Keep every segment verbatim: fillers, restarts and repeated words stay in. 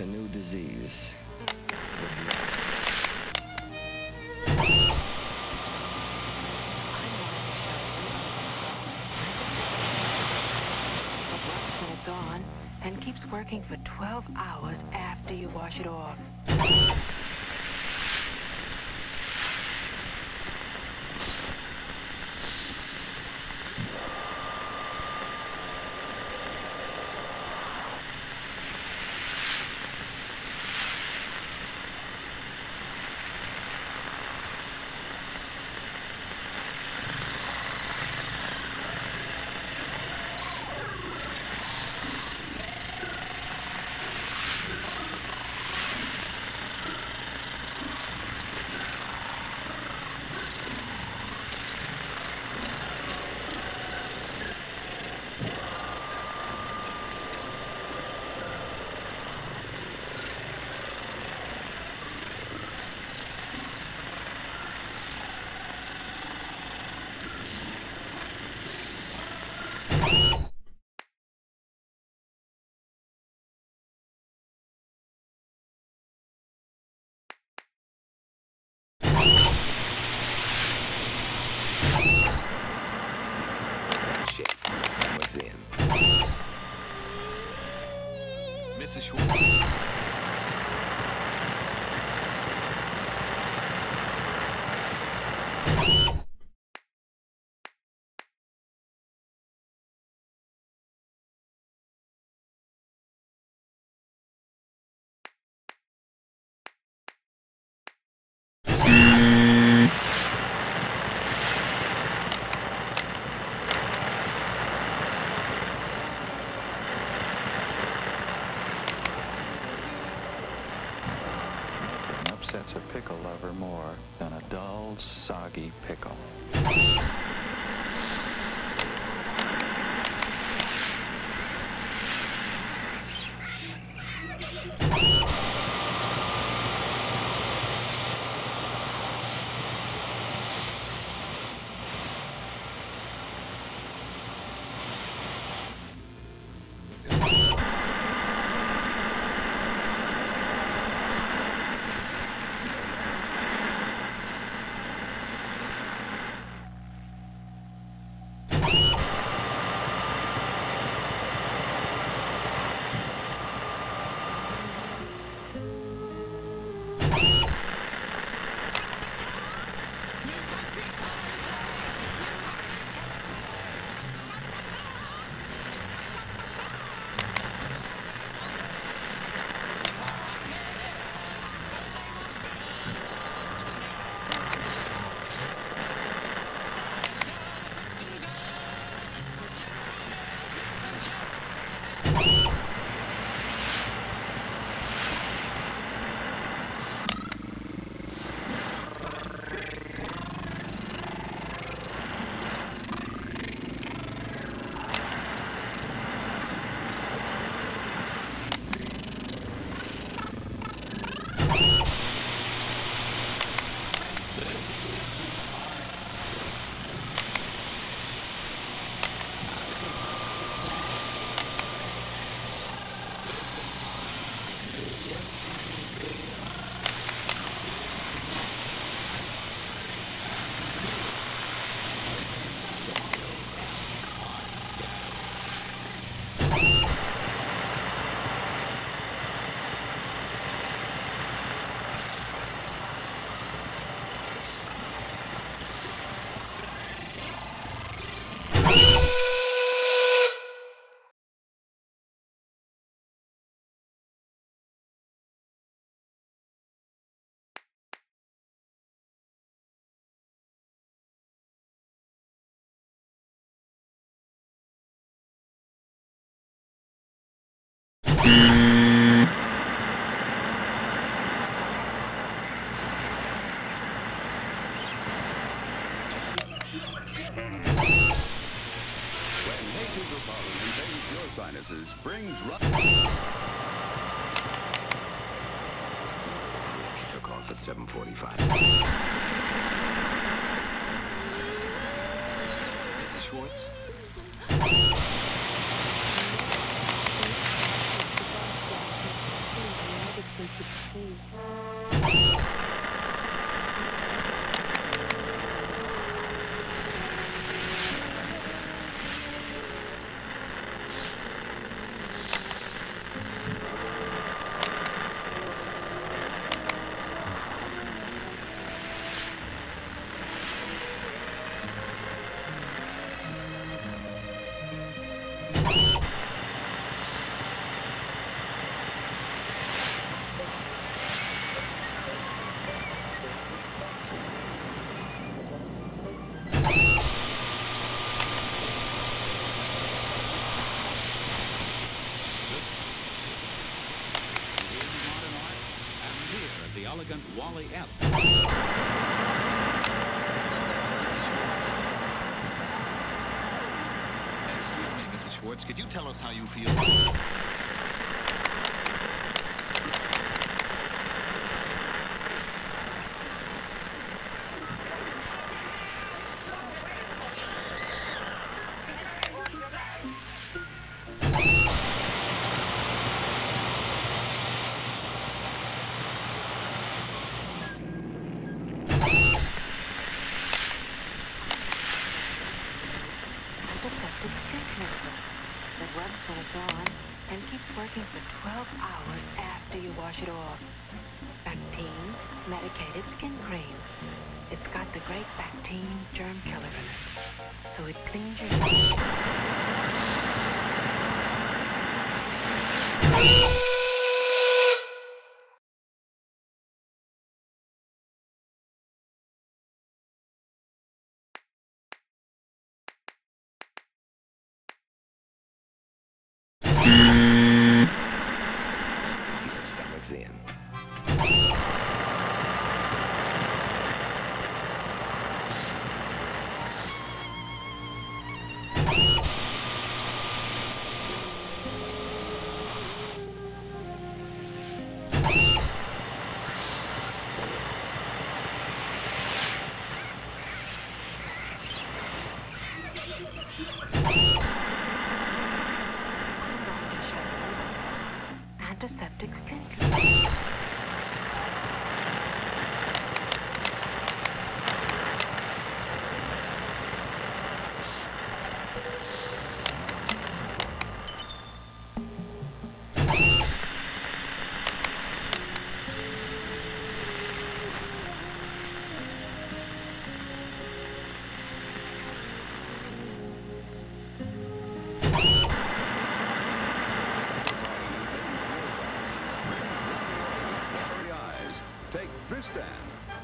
a new disease. It's on and keeps working for twelve hours after you wash it off. Sets a pickle lover more than a dull, soggy pickle. Sinuses brings rough. Took off at seven forty-five. Missus Schwartz? Elegant Wally F. Excuse me, Missus Schwartz, could you tell us how you feel?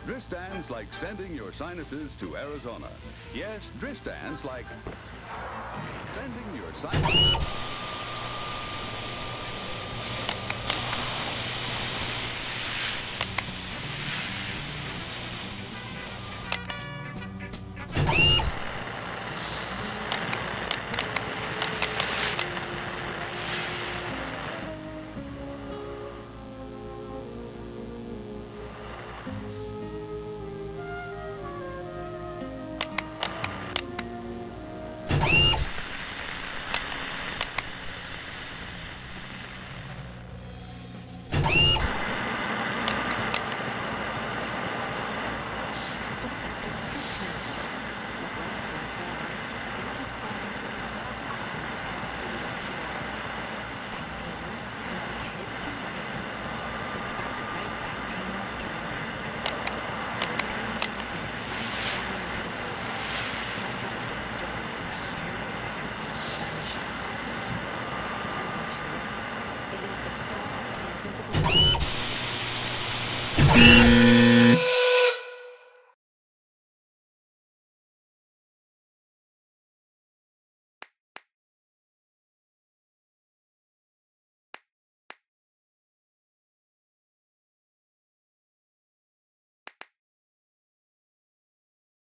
Dristan's like sending your sinuses to Arizona. Yes, Dristan's like sending your sinuses...